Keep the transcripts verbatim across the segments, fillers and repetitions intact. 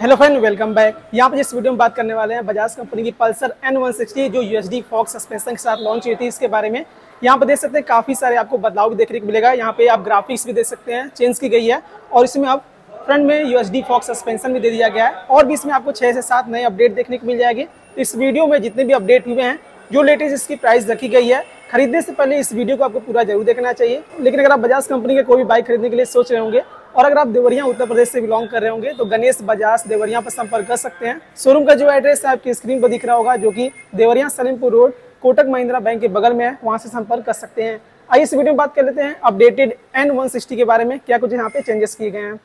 Hello friend, welcome back. यहाँ पर इस वीडियो में बात करने वाले हैं बजाज कंपनी की पल्सर एन वन सिक्सटी जो यूएसडी फॉक सस्पेंशन के साथ लॉन्च हुई थी। इसके बारे में यहाँ पर देख सकते हैं काफ़ी सारे आपको बदलाव देखने को मिलेगा। यहाँ पे आप ग्राफिक्स भी देख सकते हैं, चेंज की गई है और इसमें आप फ्रंट में यूएसडी फॉक सस्पेंशन भी दे दिया गया है और भी इसमें आपको छः से सात नए अपडेट देखने को मिल जाएगी। इस वीडियो में जितने भी अपडेट हुए हैं, जो लेटेस्ट इसकी प्राइस रखी गई है, खरीदने से पहले इस वीडियो को आपको पूरा जरूर देखना चाहिए। लेकिन अगर आप बजाज कंपनी के कोई भी बाइक खरीदने के लिए सोच रहे होंगे और अगर आप देवरिया उत्तर प्रदेश से बिलोंग कर रहे होंगे तो गणेश बजाज देवरिया पर संपर्क कर सकते हैं। शोरूम का जो एड्रेस है आपकी स्क्रीन पर दिख रहा होगा, जो कि देवरिया सलीमपुर रोड कोटक महिंद्रा बैंक के बगल में है, वहां से संपर्क कर सकते हैं। आइए इस वीडियो में बात कर लेते हैं अपडेटेड एन वन सिक्सटी के बारे में, क्या कुछ यहाँ पे चेंजेस किए गए हैं।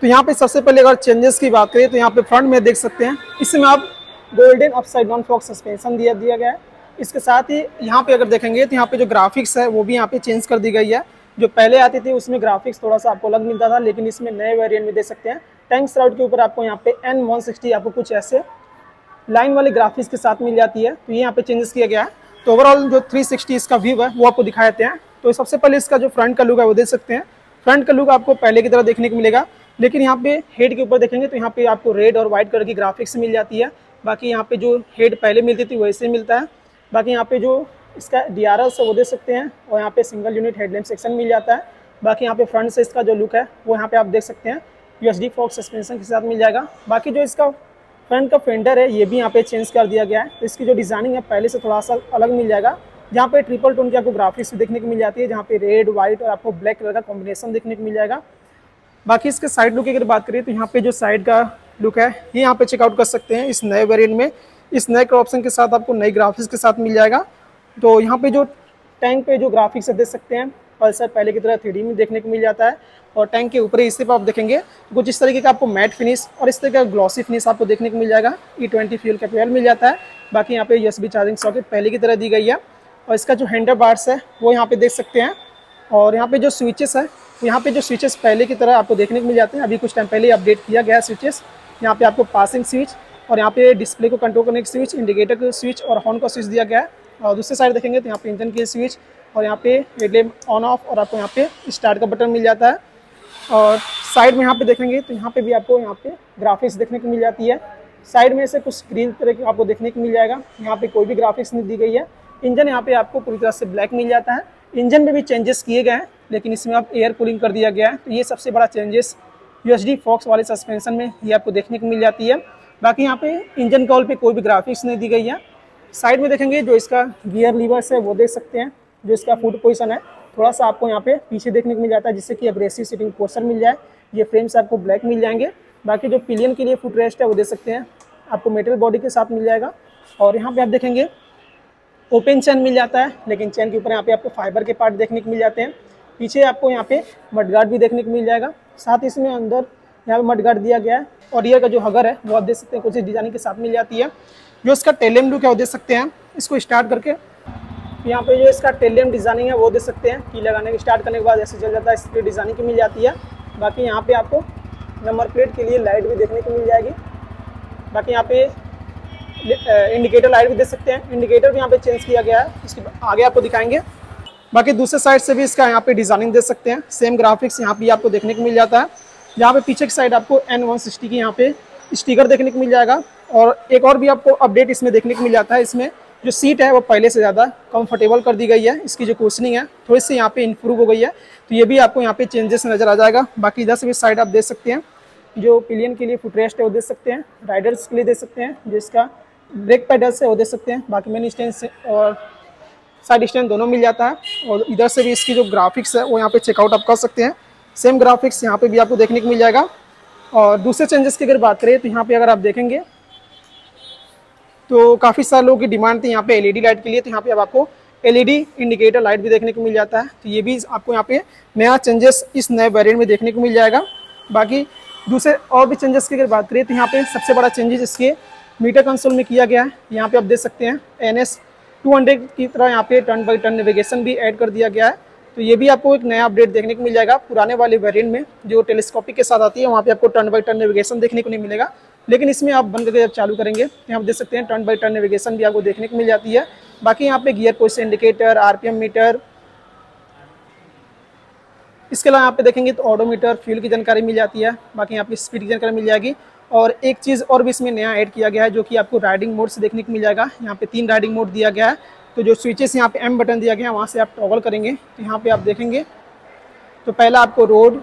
तो यहाँ पे सबसे पहले अगर चेंजेस की बात करें तो यहाँ पे फ्रंट में देख सकते हैं, इसमें आप golden upside down fork suspension दिया दिया गया है। इसके साथ ही यहाँ पे अगर देखेंगे तो यहाँ पे जो ग्राफिक्स है वो भी यहाँ पे चेंज कर दी गई है। जो पहले आती थी उसमें ग्राफिक्स थोड़ा सा आपको अलग मिलता था, लेकिन इसमें नए वेरिएंट में देख सकते हैं टैंक श्राउड के ऊपर आपको यहाँ पे एन वन सिक्सटी आपको कुछ ऐसे लाइन वाली ग्राफिक्स के साथ मिल जाती है। तो ये यहाँ पे चेंजेस किया गया है। तो ओवरऑल जो थ्री सिक्सटी इसका व्यू है वो आपको दिखा देते हैं। तो सबसे पहले इसका जो फ्रंट का लुक है वो देख सकते हैं। फ्रंट का लुक आपको पहले की तरह देखने को मिलेगा, लेकिन यहाँ पे हेड के ऊपर देखेंगे तो यहाँ पे आपको रेड और व्हाइट कलर की ग्राफिक्स मिल जाती है। बाकी यहाँ पे जो हेड पहले मिलती थी वैसे मिलता है। बाकी यहाँ पे जो इसका डी आर एल से वो दे सकते हैं और यहाँ पे सिंगल यूनिट हेडलैम्प सेक्शन मिल जाता है। बाकी यहाँ पे फ्रंट से इसका जो लुक है वो यहाँ पे आप देख सकते हैं यूएसडी फॉक सस्पेंशन के साथ मिल जाएगा। बाकी जो इसका फ्रंट का फेंडर है ये भी यहाँ पे चेंज कर दिया गया है। तो इसकी जो डिज़ाइनिंग है पहले से थोड़ा सा अलग मिल जाएगा, जहाँ पे ट्रिपल टोन की आपको ग्राफिक्स देखने को मिल जाती है, जहाँ पे रेड व्हाइट और आपको ब्लैक कलर का कॉम्बिनेशन देखने को मिल जाएगा। बाकी इसके साइड लुक की अगर बात करें तो यहाँ पे जो साइड का लुक है ये यहाँ पे चेकआउट कर सकते हैं। इस नए वेरिएंट में इस नए ऑप्शन के साथ आपको नई ग्राफिक्स के साथ मिल जाएगा। तो यहाँ पे जो टैंक पे जो ग्राफिक्स है देख सकते हैं पल्सर पहले की तरह थ्री डी में देखने को मिल जाता है और टैंक के ऊपरी हिस्से पर आप देखेंगे कुछ इस तरीके का आपको मैट फिनिश और इस तरीके का ग्लॉसी फिनिश आपको देखने को मिल जाएगा। ई ट्वेंटी फ्यूल का फ्यूल मिल जाता है। बाकी यहाँ पे यूएसबी चार्जिंग सॉकेट पहले की तरह दी गई है और इसका जो हैंडल बार्स है वो यहाँ पे देख सकते हैं। और यहाँ पे जो स्विचेस है, यहाँ पे जो स्विचेस पहले की तरह आपको देखने को मिल जाते हैं। अभी कुछ टाइम पहले अपडेट किया गया है स्विचेस। यहाँ पे आपको पासिंग स्विच और यहाँ पे डिस्प्ले को कंट्रोल करने का स्विच, इंडिकेटर का स्विच और हॉर्न का स्विच दिया गया है। और दूसरे साइड देखेंगे तो यहाँ पे इंजन की स्विच और यहाँ पे हेडलैम्प ऑन ऑफ और आपको यहाँ पे स्टार्ट का बटन मिल जाता है। और साइड में यहाँ पे देखेंगे तो यहाँ पे भी आपको यहाँ पे ग्राफिक्स देखने को मिल जाती है। साइड में से कुछ ग्रीन तरह के आपको देखने को मिल जाएगा, यहाँ पे कोई भी ग्राफिक्स नहीं दी गई है। इंजन यहाँ पे आपको पूरी तरह से ब्लैक मिल जाता है। इंजन में भी चेंजेस किए गए हैं, लेकिन इसमें आप एयर कूलिंग कर दिया गया है। तो ये सबसे बड़ा चेंजेस यूएसडी फॉक्स वाले सस्पेंशन में ये आपको देखने को मिल जाती है। बाकी यहाँ पे इंजन कॉल पे कोई भी ग्राफिक्स नहीं दी गई है। साइड में देखेंगे जो इसका गियर लीवर्स है वो देख सकते हैं। जो इसका फुट पोजीशन है थोड़ा सा आपको यहाँ पे पीछे देखने को मिल जाता है, जिससे कि अग्रेसिव सिटिंग पोस्चर मिल जाए। ये फ्रेम्स आपको ब्लैक मिल जाएंगे। बाकी जो पिलियन के लिए फुट रेस्ट है वो देख सकते हैं, आपको मेटल बॉडी के साथ मिल जाएगा। और यहाँ पे आप देखेंगे ओपन चैन मिल जाता है, लेकिन चैन के ऊपर यहाँ पे आपको फाइबर के पार्ट देखने को मिल जाते हैं। पीछे आपको यहाँ पे मडगार्ड भी देखने को मिल जाएगा, साथ ही इसमें अंदर यहाँ पे मडगार्ड दिया गया है। और रियर का जो हगर है वो आप देख सकते हैं कुछ डिजाइनिंग के साथ मिल जाती है। जो इसका टेलियम लुक है वो देख सकते हैं। इसको स्टार्ट करके यहाँ पे जो इसका टेलियम डिजाइनिंग है वो देख सकते हैं कि लगाने के स्टार्ट करने के बाद ऐसे चल जाता है, इसकी डिजाइनिंग की मिल जाती है। बाकी यहाँ पे आपको नंबर प्लेट के लिए लाइट भी देखने को मिल जाएगी। बाकी यहाँ पे इंडिकेटर लाइट भी देख सकते हैं। इंडिकेटर भी यहाँ पे चेंज किया गया है, उसके आगे आपको दिखाएंगे। बाकी दूसरे साइड से भी इसका यहाँ पे डिजाइनिंग देख सकते हैं। सेम ग्राफिक्स यहाँ पे आपको देखने को मिल जाता है। यहाँ पे पीछे की साइड आपको एन वन सिक्सटी की यहाँ पे स्टिकर देखने को मिल जाएगा। और एक और भी आपको अपडेट इसमें देखने को मिल जाता है, इसमें जो सीट है वो पहले से ज़्यादा कंफर्टेबल कर दी गई है। इसकी जो कुशनिंग है थोड़ी सी यहाँ पे इंप्रूव हो गई है। तो ये भी आपको यहाँ पे चेंजेस नज़र आ जाएगा। बाकी इधर से भी साइड आप देख सकते हैं, जो पिलियन के लिए फुटरेस्ट है वो देख सकते हैं, राइडर्स के लिए देख सकते हैं, जो इसका ब्रेक पैडल्स है वो देख सकते हैं। बाकी मेन स्टैंड और साइड स्टैंड दोनों मिल जाता है। और इधर से भी इसकी जो ग्राफिक्स है वो यहाँ पर चेकआउट आप कर सकते हैं। सेम ग्राफिक्स यहाँ पर भी आपको देखने को मिल जाएगा। और दूसरे चेंजेस की अगर बात करें तो यहाँ पर अगर आप देखेंगे तो काफ़ी सारे लोगों की डिमांड थी यहाँ पे एलईडी लाइट के लिए। तो यहाँ पे अब आपको एलईडी इंडिकेटर लाइट भी देखने को मिल जाता है। तो ये भी आपको यहाँ पे नया चेंजेस इस नए वेरिएंट में देखने को मिल जाएगा। बाकी दूसरे और भी चेंजेस की अगर बात करें तो यहाँ पे सबसे बड़ा चेंजेस इसके मीटर कंसोल में किया गया है। यहाँ पर आप देख सकते हैं एन एस टू हंड्रेड की तरह यहाँ पे टर्न बाई टर्न नेविगेशन भी ऐड कर दिया गया है। तो ये भी आपको एक नया अपडेट देखने को मिल जाएगा। पुराने वाले वेरिएंट में जो टेलीस्कोपिक के साथ आती है वहाँ पे आपको टर्न बाई टर्न नेविगेशन देखने को नहीं मिलेगा, लेकिन इसमें आप बंद करके जब चालू करेंगे तो आप देख सकते हैं टर्न बाई टर्न नेविगेशन भी आपको देखने को मिल जाती है। बाकी यहाँ पे gear position indicator, RPM meter, इसके अलावा यहाँ पे देखेंगे तो ऑडोमीटर, फ्यूल की जानकारी मिल जाती है। बाकी यहाँ पे स्पीड की जानकारी मिल जाएगी। और एक चीज़ और भी इसमें नया ऐड किया गया है जो कि आपको राइडिंग मोड्स देखने को मिल जाएगा। यहाँ पे तीन राइडिंग मोड दिया गया है। तो जो स्विचेस यहाँ पे एम बटन दिया गया है वहाँ से आप टॉगल करेंगे। तो यहाँ पे आप देखेंगे तो पहला आपको रोड,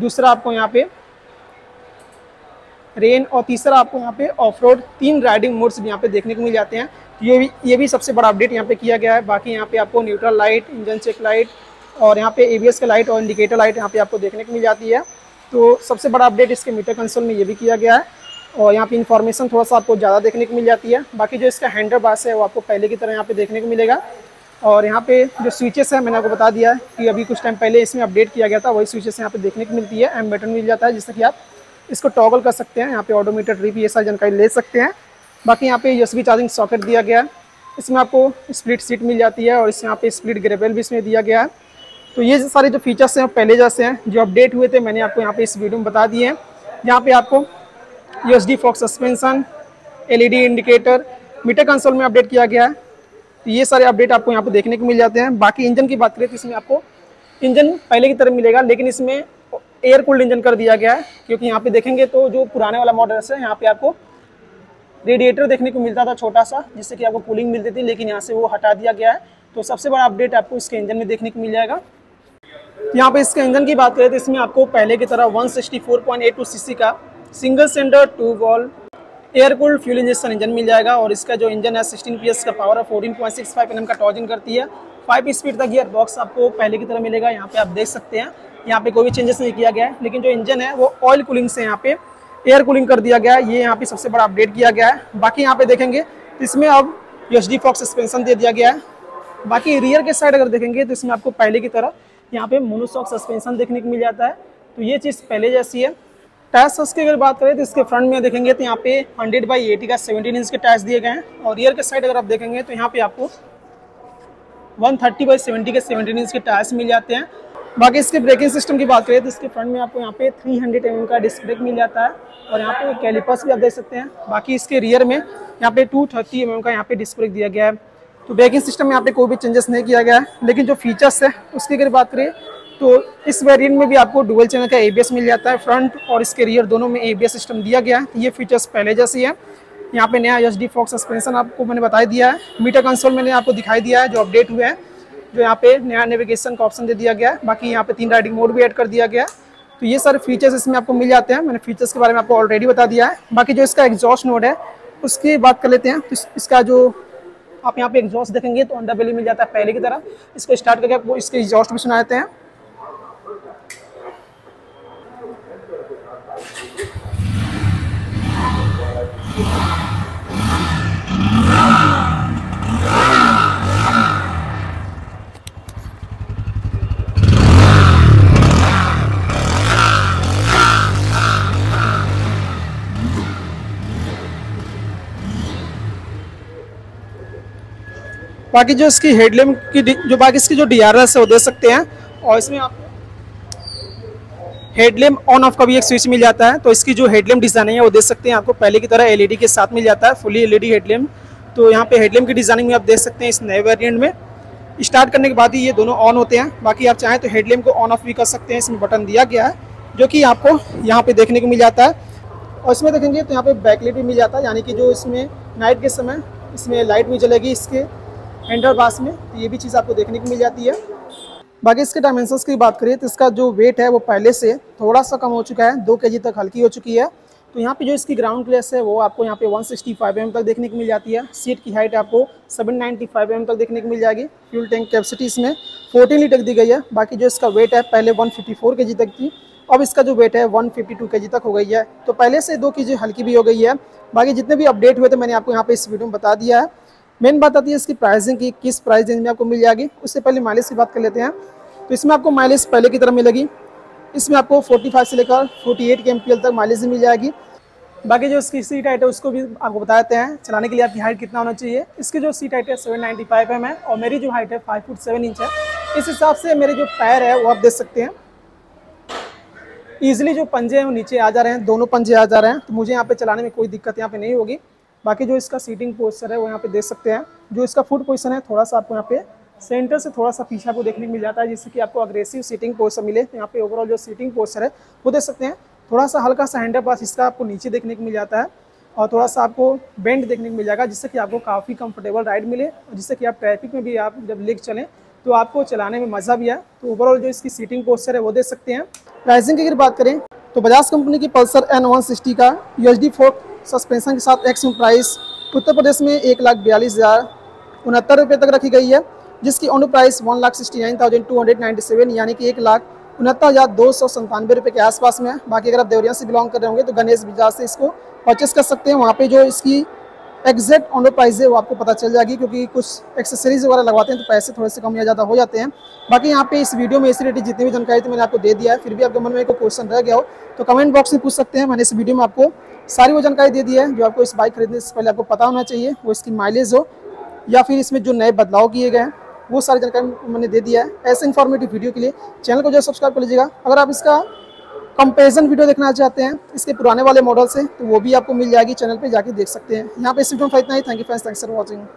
दूसरा आपको यहाँ पे रेन और तीसरा आपको यहाँ पे ऑफ रोड, तीन राइडिंग मोड्स भी यहाँ पे देखने को मिल जाते हैं। ये भी ये भी सबसे बड़ा अपडेट यहाँ पे किया गया है। बाकी यहाँ पे आपको neutral light, engine check light और यहाँ पे एबीएस का लाइट और इंडिकेटर लाइट यहाँ पे आपको देखने को मिल जाती है। तो सबसे बड़ा अपडेट इसके मीटर कंसोल में ये भी किया गया है और यहाँ पे इन्फॉर्मेशन थोड़ा सा आपको ज़्यादा देखने को मिल जाती है। बाकी जो इसका हैंडल बार्स है वो आपको पहले की तरह यहाँ पे देखने को मिलेगा। और यहाँ पे जो स्विचेस है मैंने आपको बता दिया है कि अभी कुछ टाइम पहले इसमें अपडेट किया गया था, वही स्विचेस यहाँ पे देखने को मिलती है। एम बटन मिल जाता है जिससे कि आप इसको टॉगल कर सकते हैं। यहाँ पे ऑडोमीटर ट्रिप ये सारी जानकारी ले सकते हैं। बाकी यहाँ पे यूएसबी चार्जिंग सॉकेट दिया गया है, इसमें आपको स्प्लिट सीट मिल जाती है और इसमें यहाँ पे स्प्लिट ग्रेवल भी इसमें दिया गया है। तो ये सारे जो फीचर्स हैं पहले जैसे हैं, जो अपडेट हुए थे मैंने आपको यहाँ पे इस वीडियो में बता दिए हैं। यहाँ पे आपको USD fork suspension, LED indicator, meter console में अपडेट किया गया है। तो ये सारे अपडेट आपको यहाँ पे देखने को मिल जाते हैं। बाकी इंजन की बात करें तो इसमें आपको इंजन पहले की तरह मिलेगा, लेकिन इसमें एयर कूल्ड इंजन कर दिया गया है। क्योंकि यहाँ पे देखेंगे तो जो पुराने वाला मॉडल्स है यहाँ पे आपको रेडिएटर देखने को मिलता था छोटा सा, जिससे कि आपको कूलिंग मिलती थी, लेकिन यहाँ से वो हटा दिया गया है। तो सबसे बड़ा अपडेट आपको इसके इंजन में देखने को मिल जाएगा। यहाँ पे इसके इंजन की बात करें तो इसमें आपको पहले की तरह one sixty four point eight two CC का single cylinder two valve air cooled fuel injection engine मिल जाएगा। और इसका जो इंजन है सिक्सटीन पीएस का पावर है, fourteen point six five NM का टॉर्जन करती है। फाइव स्पीड का गियर बॉक्स आपको पहले की तरह मिलेगा। यहाँ पे आप देख सकते हैं यहाँ पे कोई भी चेंजेस नहीं किया गया है, लेकिन जो इंजन है वो ऑयल कूलिंग से यहाँ पे एयर कूलिंग कर दिया गया है। ये यहाँ पे सबसे बड़ा अपडेट किया गया है। बाकी यहाँ पे देखेंगे तो इसमें अब यूएसडी फॉग सस्पेंशन दे दिया गया है। बाकी रियर के साइड अगर देखेंगे तो इसमें आपको पहले की तरह यहाँ पे मोनोशॉक सस्पेंशन देखने को मिल जाता है। तो ये चीज़ पहले जैसी है। टायर्स की अगर बात करें तो इसके फ्रंट में देखेंगे तो यहाँ पे हंड्रेड बाई एटी का सेवेंटीन इंच के टायर्स दिए गए हैं। और रियर के साइड अगर आप देखेंगे तो यहाँ पे आपको वन थर्टी बाई सेवेंटी के सेवेंटीन इंच के टायर्स मिल जाते हैं। बाकी इसके ब्रेकिंग सिस्टम की बात करें तो इसके फ्रंट में आपको यहाँ पे थ्री हंड्रेड एमएम का डिस्क ब्रेक मिल जाता है और यहाँ पे कैलिपर्स भी आप देख सकते हैं। बाकी इसके रियर में यहाँ पे टू थर्टी एमएम का यहाँ पे डिस्क ब्रेक दिया गया है। तो ब्रेकिंग सिस्टम में यहाँ पे कोई भी चेंजेस नहीं किया गया है। लेकिन जो फीचर्स है उसकी अगर बात करें तो इस वेरियंट में भी आपको डुअल चैनल का एबीएस मिल जाता है। फ्रंट और इसके रियर दोनों में एबीएस सिस्टम दिया गया है। तो ये फीचर्स पहले जैसी है। यहाँ पे नया यूएसडी फॉग सस्पेंशन आपको मैंने बता दिया है। मीटर कंसोल मैंने आपको दिखाई दिया है जो अपडेट हुए हैं, जो यहाँ पे नया नेविगेशन का ऑप्शन दे दिया गया है। बाकी यहाँ पे तीन राइडिंग मोड भी ऐड कर दिया गया है। तो ये सारे फीचर्स इसमें आपको मिल जाते हैं। मैंने फीचर्स के बारे में आपको ऑलरेडी बता दिया है। बाकी जो इसका एग्जॉस्ट नोड है उसकी बात कर लेते हैं। तो इसका जो आप यहाँ पे एग्जॉस्ट देखेंगे तो अंडर बेली मिल जाता है पहले की तरह। इसको स्टार्ट करके आपको इसके एग्जॉस्ट भी सुना देते हैं। बाकी जो इसकी हेडलैम्प की जो बाकी इसकी जो डी आर एस है वो दे सकते हैं। और इसमें आपको हेडलैम्प ऑन ऑफ का भी एक स्विच मिल जाता है। तो इसकी जो हेडलैम्प डिजाइनिंग है वो दे सकते हैं। आपको पहले की तरह एलईडी के साथ मिल जाता है, फुली एलईडी हेडलैम्प। तो यहाँ पे हेडलैम्प की डिजाइनिंग में आप देख सकते हैं इस नए वेरियंट में। स्टार्ट करने के बाद ही ये दोनों ऑन होते हैं। बाकी आप चाहें तो हेडलैम्प को ऑन ऑफ भी कर सकते हैं। इसमें बटन दिया गया है जो कि आपको यहाँ पे देखने को मिल जाता है। और इसमें देखेंगे तो यहाँ पे बैकलाइट भी मिल जाता है, यानी कि जो इसमें नाइट के समय इसमें लाइट भी जलेगी इसके हैंडल बार्स में। तो ये भी चीज़ आपको देखने को मिल जाती है। बाकी इसके डायमेंशंस की बात करें तो इसका जो वेट है वो पहले से थोड़ा सा कम हो चुका है, दो केजी तक हल्की हो चुकी है। तो यहाँ पे जो इसकी ग्राउंड क्लियरेंस है वो आपको यहाँ पे वन सिक्स्टी फाइव एमएम तक देखने को मिल जाती है। सीट की हाइट आपको सेवन नाइन्टी फाइव एमएम तक देखने को मिल जाएगी। फ्यूल टैंक कैपेसिटी इसमें फोर्टीन लीटर दी गई है। बाकी जो इसका वेट है पहले वन फिफ्टी फोर केजी तक थी, अब इसका जो वेट है वन फिफ्टी टू केजी तक हो गई है। तो पहले से दो केजी हल्की भी हो गई है। बाकी जितने भी अपडेट हुए थे मैंने आपको यहाँ पे इस वीडियो में बता दिया है। मेन बात आती है इसकी प्राइसिंग की, किस प्राइस रेंज में आपको मिल जाएगी। उससे पहले माइलेज की बात कर लेते हैं। तो इसमें आपको माइलेज पहले की तरह मिलेगी। इसमें आपको पैंतालीस से लेकर अड़तालीस के एमपीएल तक माइलेज मिल जाएगी। बाकी जो इसकी सीट हाइट है उसको भी आपको बता देते हैं। चलाने के लिए आपकी हाइट कितना होना चाहिए। इसकी जो सीट हाइट है सेवन नाइन्टी फाइव एम है और मेरी जो हाइट है फाइव फुट सेवन इंच है। इस हिसाब से मेरे जो पैर है वो आप देख सकते हैं, ईजिली जो पंजे हैं वो नीचे आ जा रहे हैं, दोनों पंजे आ जा रहे हैं। तो मुझे यहाँ पर चलाने में कोई दिक्कत यहाँ पर नहीं होगी। बाकी जो इसका सीटिंग पोस्चर है वो यहाँ पे देख सकते हैं। जो इसका फुट पोजीशन है थोड़ा सा आपको यहाँ पे सेंटर से थोड़ा सा पीछे आपको देखने को मिल जाता है, जिससे कि आपको अग्रेसिव सीटिंग पोस्चर मिले। तो यहाँ पे ओवरऑल जो सीटिंग पोस्चर है वो देख सकते हैं। थोड़ा सा हल्का सा हैंडल पास इसका आपको नीचे देखने को मिल जाता है और थोड़ा सा आपको बेंड देखने को मिल जाएगा, जिससे कि आपको काफ़ी कंफर्टेबल राइड मिले और जिससे कि आप ट्रैफिक में भी आप जब लेक चलें तो आपको चलाने में मज़ा भी आए। तो ओवरऑल जो इसकी सीटिंग पोस्चर है वो देख सकते हैं। प्राइसिंग की अगर बात करें तो बजाज कंपनी की पल्सर एन वन सिक्सटी का U S D fork suspension के साथ एक्सम प्राइस उत्तर प्रदेश में एक लाख बयालीस हज़ार उनहत्तर रुपये तक रखी गई है, जिसकी on price one lakh sixty nine thousand two hundred ninety seven यानी कि एक लाख उनहत्तर हज़ार दो सौ संतानवे रुपये के आसपास में है। बाकी अगर आप देवरिया से बिलोंग कर रहे होंगे तो गणेश बजाज से इसको परचेस कर सकते हैं, वहाँ पे जो इसकी एग्जैक्ट ऑन प्राइस है वो आपको पता चल जाएगी, क्योंकि कुछ एक्सेसरीज वगैरह लगवाते हैं तो पैसे थोड़े से कम या ज़्यादा हो जाते हैं। बाकी यहाँ पे इस वीडियो में इस रिलेटेड जितनी भी जानकारी थी मैंने आपको दे दिया है, फिर भी आपके मन में कोई क्वेश्चन रह गया हो तो कमेंट बॉक्स में पूछ सकते हैं। मैंने इस वीडियो में आपको सारी वो जानकारी दे दी है जो आपको इस बाइक खरीदने से पहले आपको पता होना चाहिए, वो इसकी माइलेज हो या फिर इसमें जो नए बदलाव किए गए हैं वो सारी जानकारी मैंने दे दिया है। ऐसे इन्फॉर्मेटिव वीडियो के लिए चैनल को जो सब्सक्राइब कर लीजिएगा। अगर आप इसका कंपेरिजन वीडियो देखना चाहते हैं इसके पुराने वाले मॉडल से तो वो भी आपको मिल जाएगी, चैनल पे जाके देख सकते हैं। यहाँ पे इस वीडियो में इतना ही। Thank you friends, thanks for watching.